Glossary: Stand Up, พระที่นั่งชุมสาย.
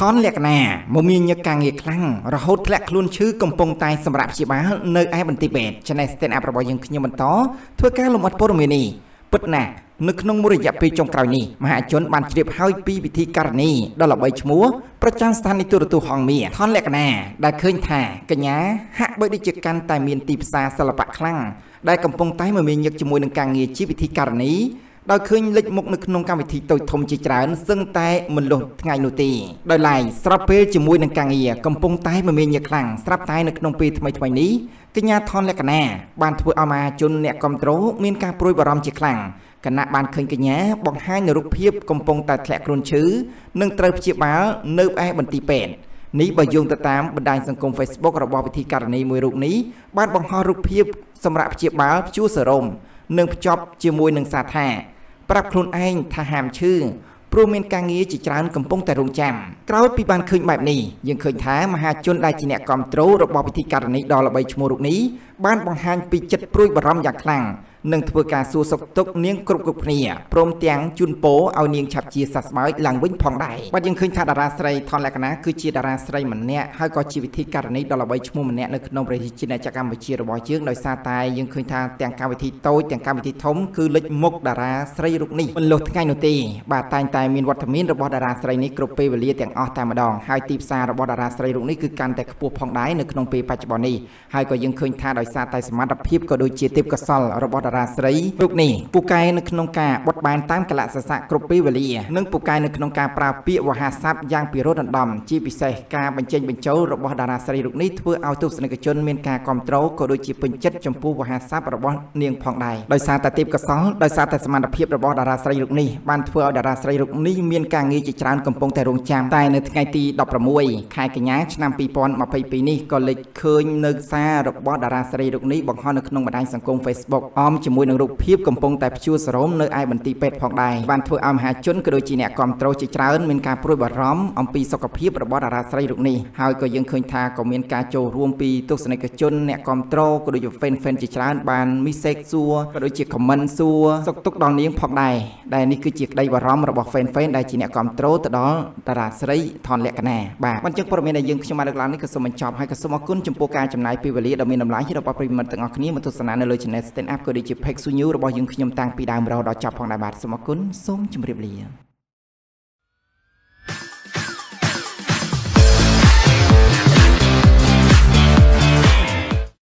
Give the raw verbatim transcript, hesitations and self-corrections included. ท้อนเล็กแน่บ่มีเนื้อการอีกครั้งเราโหดแกล้งลุ้นชื่อกำปองตายสำหรับชีบ้าเนื้อไอ้บันติเบตชนะ Stand Up ระบายยังขยมต่อทั่วแก่ลมอัดโปรเมนีปัจจุบันนึกน้องมุริยาปีจงกล่าวนี้มหาชนบันทึกให้ปีวิธีการนี้ดลบใบชมัวประจันสถานีตุรตุหองเมียท้อนเล็กแน่ได้เคยถ่ายกันยะหักใบดิจิการแต่เมียนตีซาสลับครั้งได้กำปองตายมาเมียนยักจมวยหนึ่งการเงียชีวิธีการนี้โดยคืนเล็กมุกนึกนงการวิธีตัวทมจิจารซึ่งใต้มันหลุดไงหนูตีโดยไล่สลับเพื่อจมวยหนึ่งการเงียกำปองตายมาเมียนยักหลังสลับตายนึกนงปีทำไมทำไมนี้กันยะท้อนเล็กแน่บันทึกเอามาจนเนี่ยกำโตเมียนการปลุยบารมจิครั้งขณะบานเคยกันแย่บางห้างในรูปเพียบกำปองแต่แถลกรุนชื้อนึ่งเติมเชียบบ้าเนื้อไอ้บันตีเป็ดนี้บายงตามบันไดสังคมเฟซบุ๊กระบอบวิธีการในมวยรูปนี้บ้านบางห้างรูปเพียบสำหรับเชียบบ้าชู้เสรมหนึ่งจอบเชียมวยหนึ่งสาแทปรับคลุนไอ้ทหารชื่อโปรเมนการเงี้ยจิจารกำปองแต่รุงแจมกล่าวปีบานเคยแบบนี้ยังเคยท้ามหาชนได้จีเนกกอมโตรระบอบวิธีการในดอลใบชมวยรูปนี้บ้านบางห้างปีจัดปลุยบารมอย่างคลั่งหนึ่งตัวการสู้สกตกเนียงกรุบกรุบเนี่ยโปรมเตียงจุนโปเอาเนียงฉับจีสัสไม้หลังวิ่งพองได้วันยังคืนท่าดาราสไลทอนแลกนะคือจีดาราสไลเหมือนเนี่ยให้ก่อชีวิตที่การนี้ดอลลาร์ใบชั่วโมงเหมือนเนี่ยในขนมประดิษฐ์จีนจากการไปจีระบอยเชื้อโดยซาตายยังคืนท่าแต่งการวิธีโต้แต่งการวิธีท้มคือเล็กมกดาราสไลรุกนี่มันลดง่ายหนุ่ยตีบาดตายตายมีวัตถุมินระบอดาราสไลนี่กรุบไปเวลีแต่งออกแต่มาดองให้ตีซาระบอดาราสไลรุกนี่คือการแต่ขบวนพองได้ในขนมปีปัจจุบันนี้ให้ก่อยังคืนท่าโดยซาตายสมาร์ทพิบก็โดยจีติบก็ซอลระบอดาราสไลลูกนี่ปูไก่นึกนงกาบดบานตามกระสสะกรุบปีเวลีนึ่งปูไก่นึกนงกาปราปีวหาซับยางปีรถดำจีปิเซกาบัญเจนบัญเจ้าระบดาราสไลลูกนี้เพื่อเอาทุกสนกชนเมียนกาคอมโตรก็โดยจีเป็นจัดจมพูวหาซับระบเนียงพองได้โดยซาตติบกระซ้อโดยซาตสมานเพียบระบดาราสไลลูกนี้บ้านเพื่อเอาดาราสไลลูกนี้เมียนกาเงียจิจารกำปองแต่รงจามตายในไงตีดอกประมวยขายกันยะชนำปีปอนมาไปปีนี้ก็เลยเคยนึกซาระบดาราสไลลูกนี้บอกฮอนึกนงมาได้สังคมเฟซบุ๊กออมจมวยรูปเพียบกำปองแต่ชูสรมเนื้อไอ้บันตีเป็ดพองได้บันทึกเอามหาชนกระโดดจีเนกกอมโตรจิจารเมียนการปลุยบารมอมปีสกปริบระบอดาราสไลรุกนี้หายก็ยังเคยทาก็เมียนการโจรวมปีตุกสนกชนเนกกอมโตรกระโดดอยู่เฟนเฟนจิจารบานมิเซกซัวกระโดดจีคอมมันซัวสกตุกดอนนี้พองได้ได้นี่คือจีได้บารมระบบเฟนเฟนได้จีเนกกอมโตรตะดอนดาราสไลทอนเล็กแน่บ่าวันจังปรเมียนยังขึ้นมาเล็กล้านนี่ก็สมชอบให้ก็สมกุ้นจมปูการจำนายปีเวลีดำเนินดำไล่ที่เราปริมาณต่างอันนี้มันตุสนาในเลยชนะ Stand Up ก็ได้จีเพกซูยูระบบยังขยมตังปีดามเราดอจับพองดาบาดสมกุลส้มจุ่มเรียบเรียง